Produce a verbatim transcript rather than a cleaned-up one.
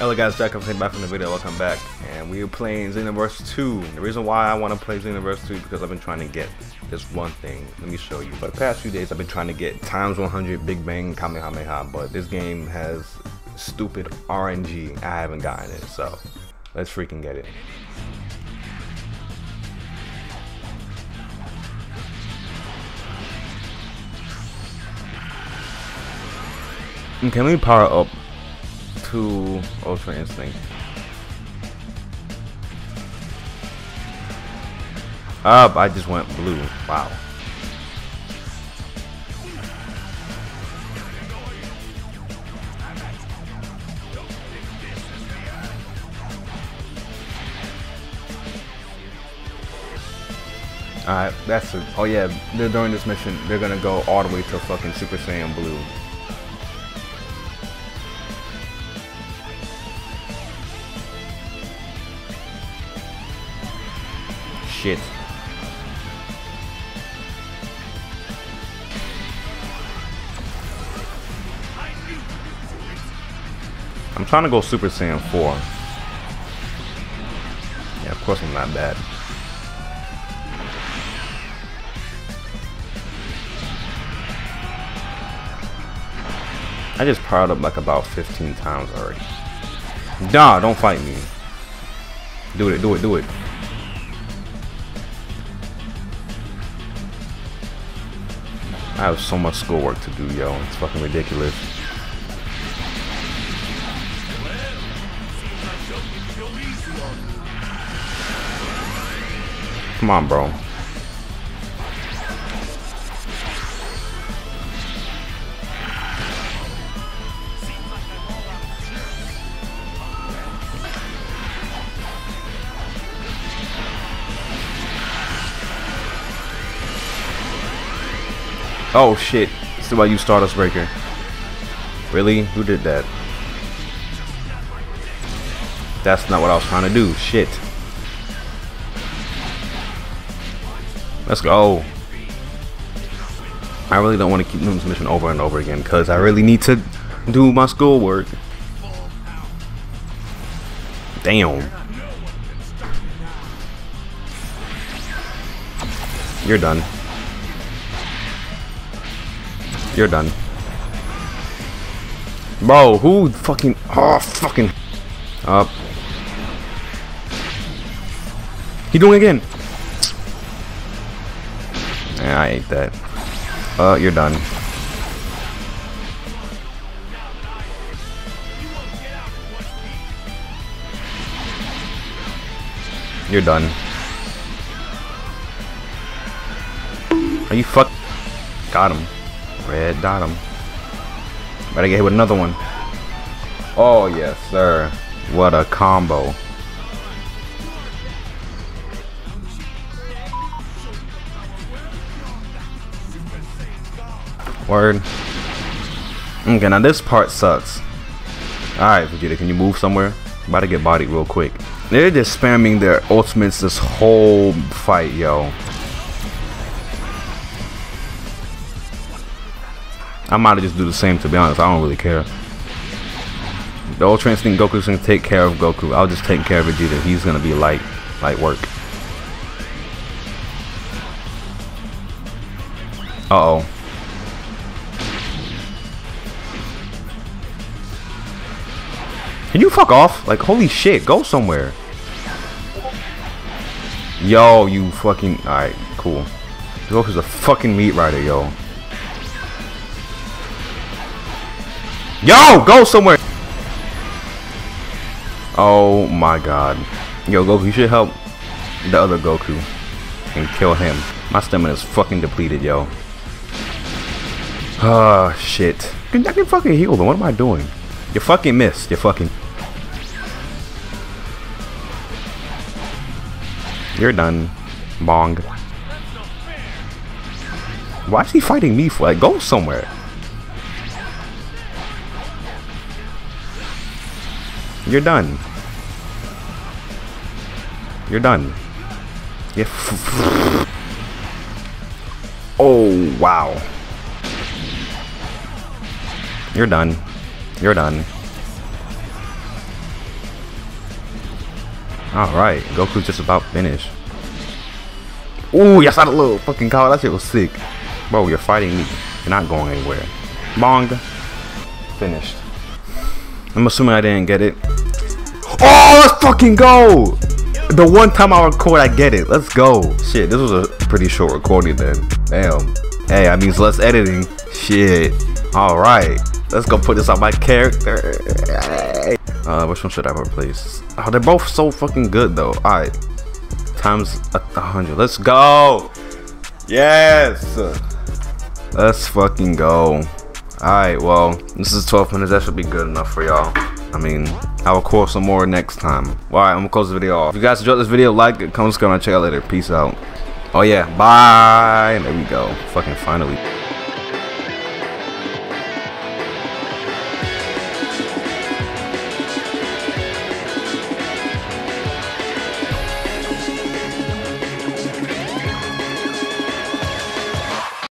Hello guys, Jack, I'm back from the video, welcome back. And we are playing Xenoverse two. The reason why I want to play Xenoverse two is because I've been trying to get this one thing. Let me show you. For the past few days I've been trying to get times one hundred Big Bang Kamehameha, but this game has stupid R N G. I haven't gotten it, so let's freaking get it. Can we power up to Ultra Instinct? Up, I just went blue. Wow. Alright, that's it. Oh yeah, they're, during this mission, they're gonna go all the way to fucking Super Saiyan Blue. Shit. I'm trying to go Super Saiyan four. Yeah, of course I'm not bad. I just powered up like about fifteen times already. Nah, don't fight me. Do it, do it, do it. I have so much schoolwork to do, yo. It's fucking ridiculous. Come on, bro. Oh shit, this is why you Stardust Breaker. Really? Who did that? That's not what I was trying to do. Shit. Let's go. I really don't want to keep doing this mission over and over again because I really need to do my schoolwork. Damn. You're done. You're done. Bro, who fucking... Oh, fucking... Up. He doing it again. Yeah, I ate that. Uh, you're done. You're done. Are you fuck... Got him. Red dot him. Better get hit with another one. Oh yes, sir. What a combo. Word. Okay, now this part sucks. Alright, Vegeta, can you move somewhere? About to get bodied real quick. They're just spamming their ultimates this whole fight, yo. I might just do the same, to be honest. I don't really care. The Ultra Instinct Goku's gonna take care of Goku. I'll just take care of Vegeta. He's gonna be light, light work. Uh oh. Can you fuck off? Like, holy shit, go somewhere. Yo, you fucking. Alright, cool. Goku's a fucking meat rider, yo. Yo, go somewhere. Oh my god. Yo, Goku, you should help the other Goku and kill him. My stamina is fucking depleted, yo. Ah, oh, shit. I can fucking heal them. What am I doing? You fucking missed. You fucking. You're done. Bong. Why is he fighting me for? Like, go somewhere. You're done. You're done. Yeah. Oh, wow. You're done. You're done. Alright, Goku's just about finished. Ooh, yes, I had a little fucking call. That shit was sick. Bro, you're fighting me. You're not going anywhere. Bong. Finished. I'm assuming I didn't get it. Oh, let's fucking go! The one time I record, I get it. Let's go. Shit, this was a pretty short recording then. Damn. Hey, that means less editing. Shit. Alright. Let's go put this on my character. Uh, which one should I replace? Oh, they're both so fucking good though. Alright. Times a hundred. Let's go. Yes. Let's fucking go. Alright, well, this is twelve minutes. That should be good enough for y'all. I mean, I will record some more next time. Alright, I'm gonna close the video off. If you guys enjoyed this video, like it, comment, subscribe, and check out later. Peace out. Oh yeah, bye. There we go. Fucking finally.